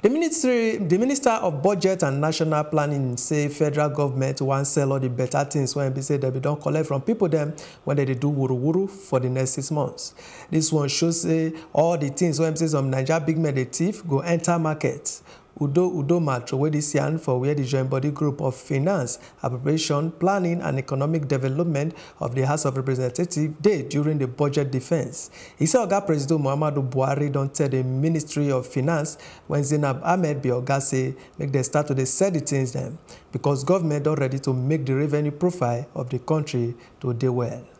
The Minister of Budget and National Planning say federal government want sell all the better things when they say that we don't collect from people them when they do wuru-wuru for the next 6 months. This one shows all the things when they say some Naija big men, the thief, go enter market. Udo Udoma throw away this yarn for where the joint body group of finance, appropriation, planning and economic development of the House of Representatives did during the budget defense. He said Oga President Muhammadu Buhari don't tell the Ministry of Finance when Zainab Ahmed Biogase make them start to the set the things them because government already to make the revenue profile of the country to do well.